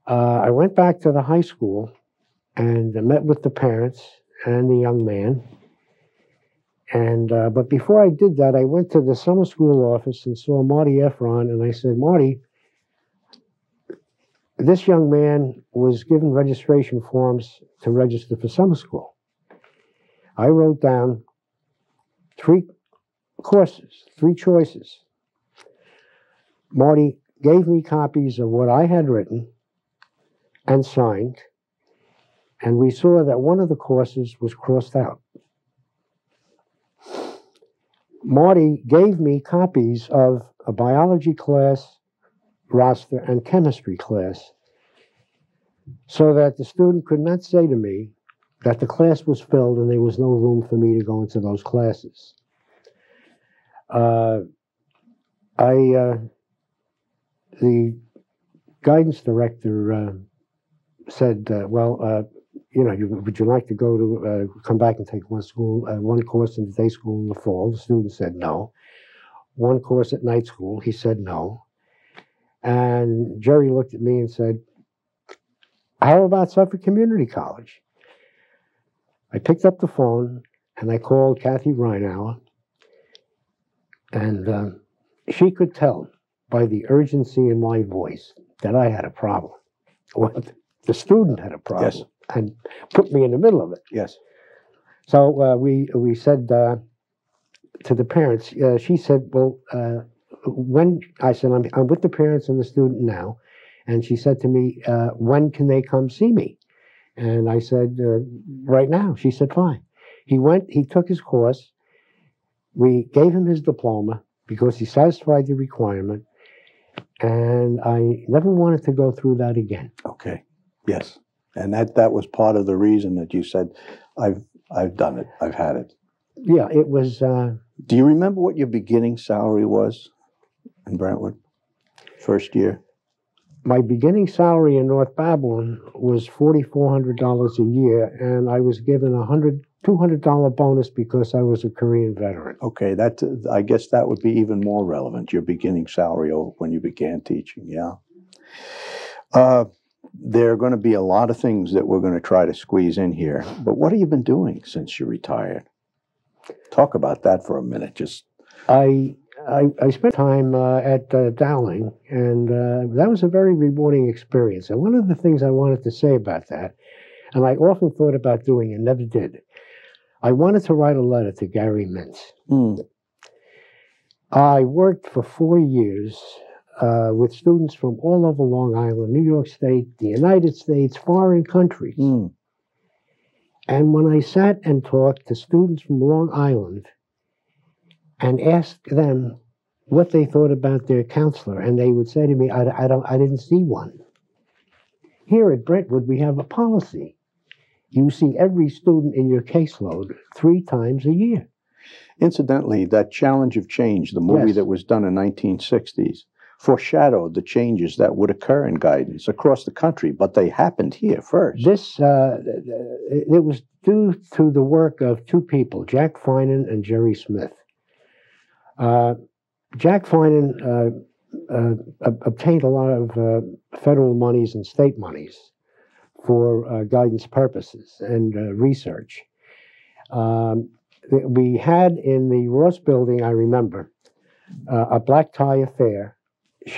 Uh, I went back to the high school and I met with the parents and the young man. And uh, but before I did that, I went to the summer school office and saw Marty Efron, and I said, Marty, this young man was given registration forms to register for summer school. I wrote down Three courses, three choices. Marty gave me copies of what I had written and signed, and we saw that one of the courses was crossed out. Marty gave me copies of a biology class roster and chemistry class so that the student could not say to me that the class was filled and there was no room for me to go into those classes. Uh, I, uh, the guidance director uh, said, uh, well, uh, you know, you, would you like to go to, uh, come back and take one school, uh, one course in the day school in the fall? The student said no. One course at night school, he said no. And Jerry looked at me and said, how about Suffolk Community College? I picked up the phone and I called Kathy Reinauer, and uh, she could tell by the urgency in my voice that I had a problem. Well, the student had a problem, yes, and put me in the middle of it. Yes. So uh, we we said uh, to the parents. Uh, she said, "Well, uh, when?" I said, I'm, "I'm with the parents and the student now," and she said to me, uh, "When can they come see me?" And I said, uh, "Right now." She said, "Fine." He went. He took his course. We gave him his diploma because he satisfied the requirement, and I never wanted to go through that again. Okay. Yes, and that that was part of the reason that you said, "I've." I've done it. I've had it. Yeah, it was... Uh, Do you remember what your beginning salary was in Brentwood, first year? My beginning salary in North Babylon was forty-four hundred dollars a year, and I was given a one hundred, two hundred dollar bonus because I was a Korean veteran. Okay, that, I guess that would be even more relevant, your beginning salary when you began teaching, yeah. Uh, There are going to be a lot of things that we're going to try to squeeze in here. But what have you been doing since you retired? Talk about that for a minute. Just I I, I spent time uh, at uh, Dowling, and uh, that was a very rewarding experience. And one of the things I wanted to say about that, and I often thought about doing and never did, I wanted to write a letter to Gary Mintz. Mm. I worked for four years. Uh, with students from all over Long Island, New York State, the United States, foreign countries. Mm. And when I sat and talked to students from Long Island and asked them what they thought about their counselor, and they would say to me, I, I, don't, I didn't see one. Here at Brentwood, we have a policy. You see every student in your caseload three times a year. Incidentally, that Challenge of Change, the movie yes. that was done in the nineteen sixties, foreshadowed the changes that would occur in guidance across the country, but they happened here first. This, uh, it was due to the work of two people, Jack Finan and Jerry Smith. Uh, Jack Finan uh, uh, obtained a lot of uh, federal monies and state monies for uh, guidance purposes and uh, research. Um, we had in the Ross building, I remember, uh, a black tie affair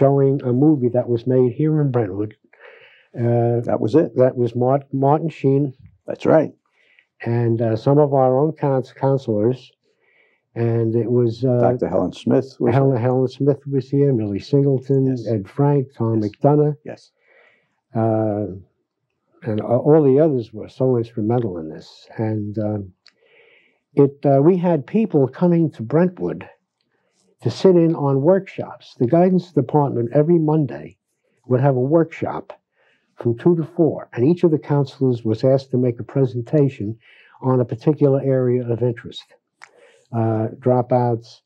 showing a movie that was made here in Brentwood. Uh, that was it. That was Mart Martin Sheen. That's right. And uh, some of our own cons counselors. And it was... Uh, Doctor Helen Smith was Helen, here. Helen Smith was here, Millie Singleton, yes. Ed Frank, Tom yes. McDonough. Yes. Uh, and all the others were so instrumental in this. And uh, it uh, we had people coming to Brentwood to sit in on workshops. The guidance department every Monday would have a workshop from two to four, and each of the counselors was asked to make a presentation on a particular area of interest. Uh, dropouts.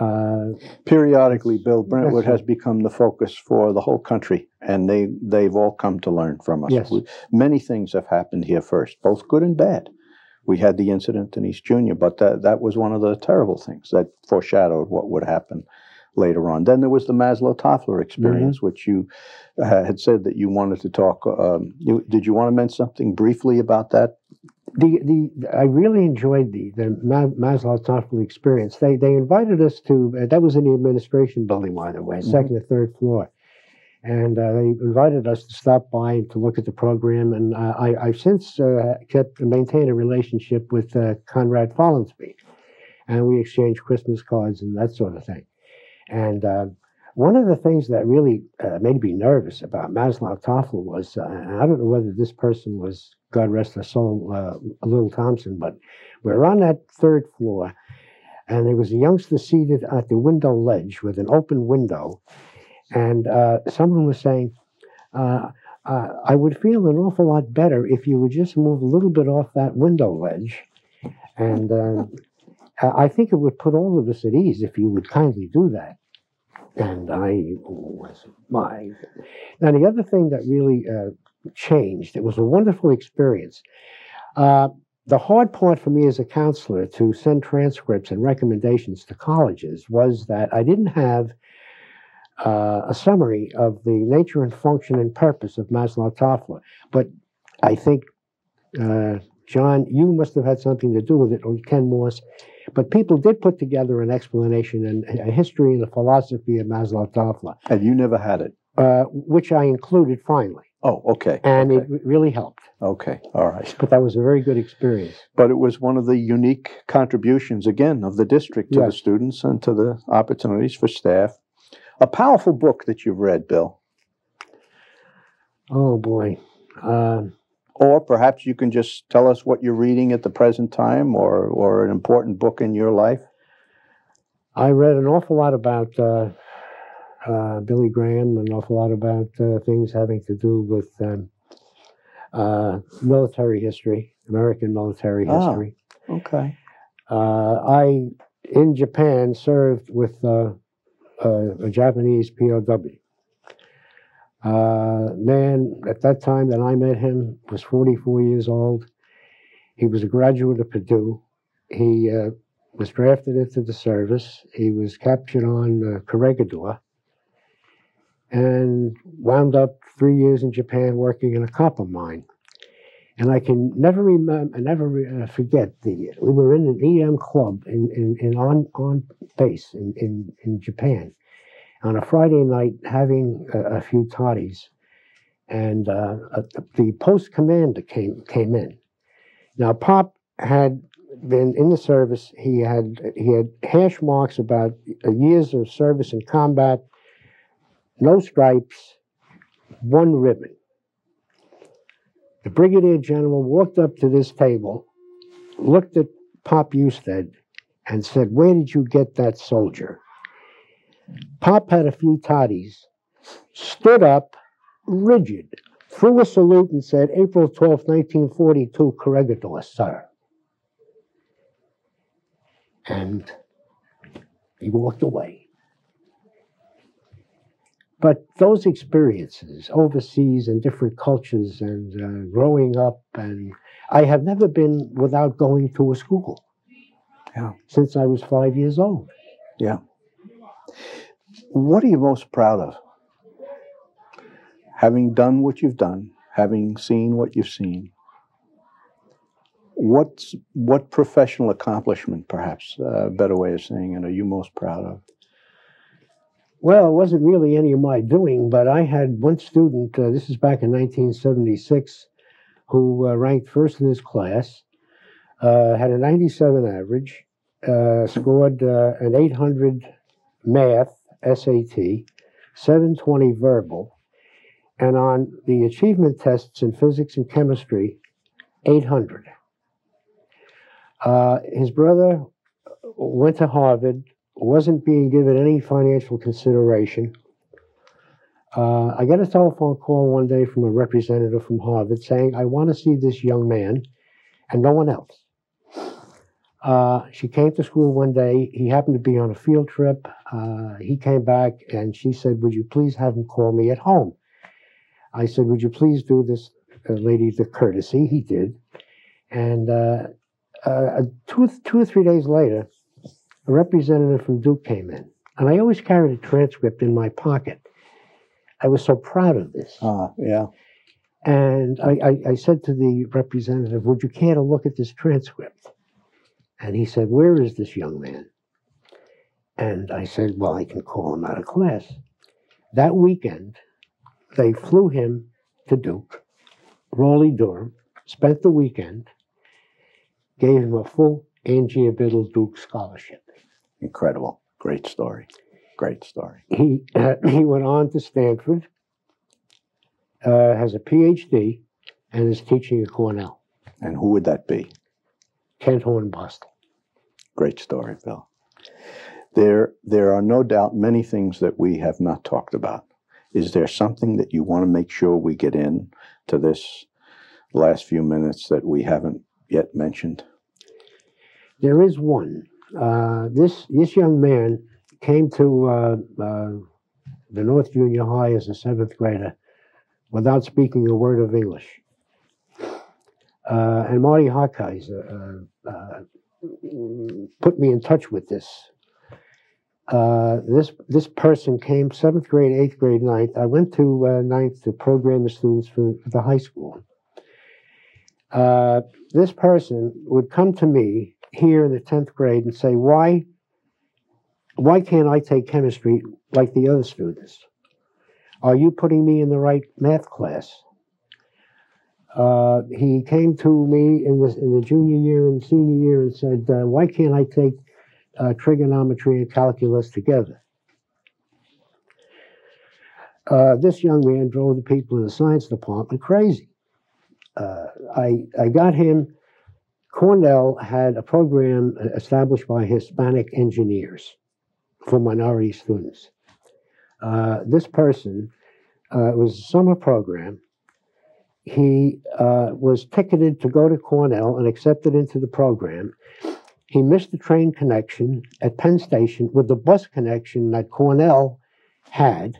Uh, Periodically, Bill, Brentwood has become the focus for the whole country, and they, they've all come to learn from us. Yes. We, many things have happened here first, both good and bad. We had the incident in East Junior, but that, that was one of the terrible things that foreshadowed what would happen later on. Then there was the Maslow-Toffler experience, mm-hmm. which you uh, had said that you wanted to talk. Um, you, did you want to mention something briefly about that? The, the I really enjoyed the, the Ma Maslow-Toffler experience. They, they invited us to, uh, that was in the administration building, by the way, mm-hmm. second or third floor. And uh, they invited us to stop by and to look at the program. And uh, I, I've since uh, kept and maintained a relationship with uh, Conrad Follansby. And we exchanged Christmas cards and that sort of thing. And uh, one of the things that really uh, made me nervous about Maslow-Toffler was, uh, and I don't know whether this person was, God rest her soul, uh, Little Thompson, but we were on that third floor. And there was a youngster seated at the window ledge with an open window. And uh, someone was saying, uh, uh, I would feel an awful lot better if you would just move a little bit off that window ledge. And uh, I think it would put all of us at ease if you would kindly do that. And I was my. Now, the other thing that really uh, changed, it was a wonderful experience. Uh, the hard part for me as a counselor to send transcripts and recommendations to colleges was that I didn't have Uh, a summary of the nature and function and purpose of Maslow-Toffler. But I think, uh, John, you must have had something to do with it, or Ken Morse. But people did put together an explanation and a history and a philosophy of Maslow-Toffler. And you never had it? Uh, which I included finally. Oh, okay. And okay. it really helped. Okay, all right. But that was a very good experience. But it was one of the unique contributions, again, of the district to yes. the students and to the opportunities for staff. A powerful book that you've read, Bill. Oh, boy. Uh, or perhaps you can just tell us what you're reading at the present time or, or an important book in your life. I read an awful lot about... Uh, Uh, Billy Graham, an awful lot about uh, things having to do with um, uh, military history, American military history. Oh, okay. Uh, I, in Japan, served with uh, a, a Japanese P O W. Uh, man, at that time that I met him, was forty-four years old. He was a graduate of Purdue. He uh, was drafted into the service. He was captured on uh, Corregidor. And wound up three years in Japan working in a copper mine. And I can never remember, never re uh, forget, the we were in an E M club in, in, in on, on base in, in, in Japan on a Friday night having a, a few toddies. And uh, a, the post commander came, came in. Now, Pop had been in the service. He had, he had hash marks about years of service in combat. No stripes, one ribbon. The brigadier general walked up to this table, looked at Pop Husted, and said, "Where did you get that soldier?" Pop had a few toddies, stood up, rigid, threw a salute and said, April twelfth, nineteen forty-two, Corregidor, sir. And he walked away. But those experiences overseas and different cultures and uh, growing up, and I have never been without going to a school yeah. since I was five years old. Yeah. What are you most proud of? Having done what you've done, having seen what you've seen, what's, what professional accomplishment, perhaps, a better way of saying it, are you most proud of? Well, it wasn't really any of my doing, but I had one student, uh, this is back in nineteen seventy-six, who uh, ranked first in his class, uh, had a ninety-seven average, uh, scored uh, an eight hundred math, S A T, seven twenty verbal, and on the achievement tests in physics and chemistry, eight hundred. Uh, his brother went to Harvard, wasn't being given any financial consideration. Uh, I got a telephone call one day from a representative from Harvard saying, "I want to see this young man and no one else." Uh, she came to school one day. He happened to be on a field trip. Uh, he came back and she said, "Would you please have him call me at home?" I said, "Would you please do this uh, lady the courtesy?" He did. And uh, uh, two, two or three days later, a representative from Duke came in, and I always carried a transcript in my pocket. I was so proud of this. Ah, uh, yeah. And I, I, I said to the representative, "Would you care to look at this transcript?" And he said, "Where is this young man?" And I said, "Well, I can call him out of class." That weekend, they flew him to Duke, Raleigh Durham, spent the weekend, gave him a full Angia Biddle Duke scholarship. Incredible. Great story. Great story. He, uh, he went on to Stanford, uh, has a P H D, and is teaching at Cornell. And who would that be? Kent Hornbostel. Great story, Bill. There, there are no doubt many things that we have not talked about. Is there something that you want to make sure we get in to this last few minutes that we haven't yet mentioned? There is one. Uh, this, this young man came to uh, uh, the North Junior High as a seventh grader without speaking a word of English. Uh, and Marty Harkheiser uh, uh, put me in touch with this. Uh, this. This person came seventh grade, eighth grade, ninth. I went to uh, ninth to program the students for the high school. Uh, this person would come to me here in the tenth grade and say, why, why can't I take chemistry like the other students? Are you putting me in the right math class? Uh, he came to me in the, in the junior year and senior year and said, uh, why can't I take uh, trigonometry and calculus together? Uh, this young man drove the people in the science department crazy. Uh, I, I got him. Cornell had a program established by Hispanic engineers for minority students. Uh, this person, uh, it was a summer program. He uh, was ticketed to go to Cornell and accepted into the program. He missed the train connection at Penn Station with the bus connection that Cornell had.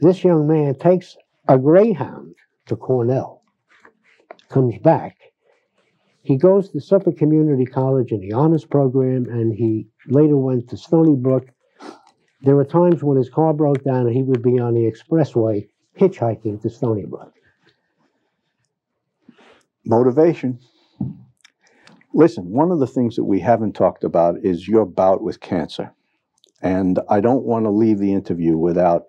This young man takes a Greyhound to Cornell, comes back. He goes to Suffolk Community College in the honors program, and he later went to Stony Brook. There were times when his car broke down and he would be on the expressway hitchhiking to Stony Brook. Motivation. Listen, one of the things that we haven't talked about is your bout with cancer. And I don't want to leave the interview without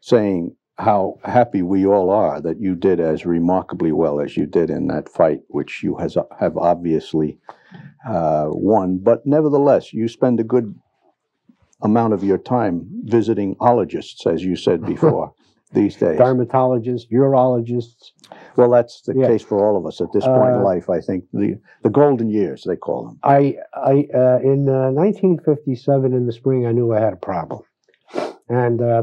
saying how happy we all are that you did as remarkably well as you did in that fight, which you has, have obviously uh, won. But nevertheless, you spend a good amount of your time visiting ologists, as you said before, these days. Dermatologists, urologists. Well, that's the yeah. case for all of us at this point uh, in life, I think. The, the golden years, they call them. I, I, uh, in uh, nineteen fifty-seven, in the spring, I knew I had a problem. And Uh,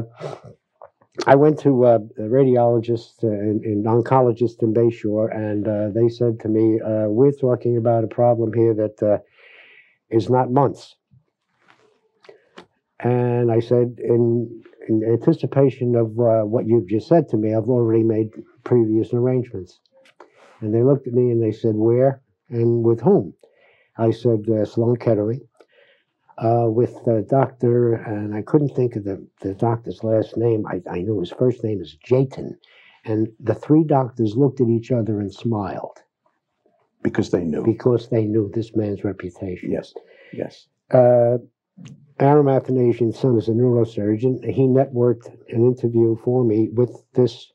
I went to uh, a radiologist uh, and, and oncologist in Bayshore, and uh, they said to me, uh, we're talking about a problem here that uh, is not months. And I said, in, in anticipation of uh, what you've just said to me, I've already made previous arrangements. And they looked at me and they said, where and with whom? I said, uh, Sloan Kettering. Uh, with the doctor, and I couldn't think of the, the doctor's last name. I, I knew his first name is Jayton. And the three doctors looked at each other and smiled. Because they knew. Because they knew this man's reputation. Yes, yes. Uh, Aram Athanasian's son is a neurosurgeon. He networked an interview for me with this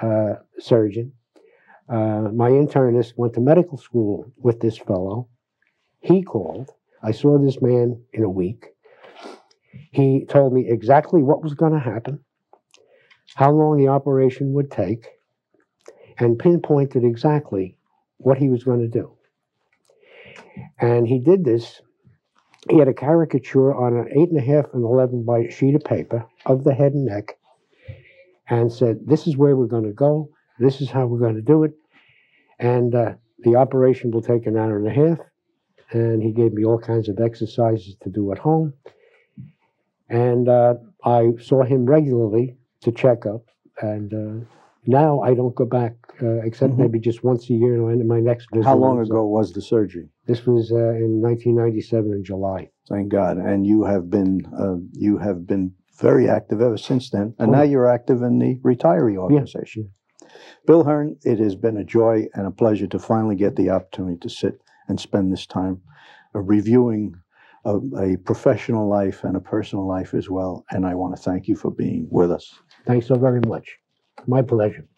uh, surgeon. Uh, my internist went to medical school with this fellow. He called. I saw this man in a week. He told me exactly what was going to happen, how long the operation would take, and pinpointed exactly what he was going to do. And he did this. He had a caricature on an eight and a half and eleven by sheet of paper of the head and neck and said, this is where we're going to go. This is how we're going to do it. And uh, the operation will take an hour and a half. And he gave me all kinds of exercises to do at home. And uh, I saw him regularly to check up. And uh, now I don't go back uh, except mm-hmm. maybe just once a year in my next visit. How long ago was the surgery? This was uh, in nineteen ninety-seven in July. Thank God. And you have been uh, you have been very active ever since then. And oh. now you're active in the retiree organization. Yeah. Bill Heran, it has been a joy and a pleasure to finally get the opportunity to sit and spend this time uh, reviewing a, a professional life and a personal life as well. And I want to thank you for being with us. Thanks so very much. My pleasure.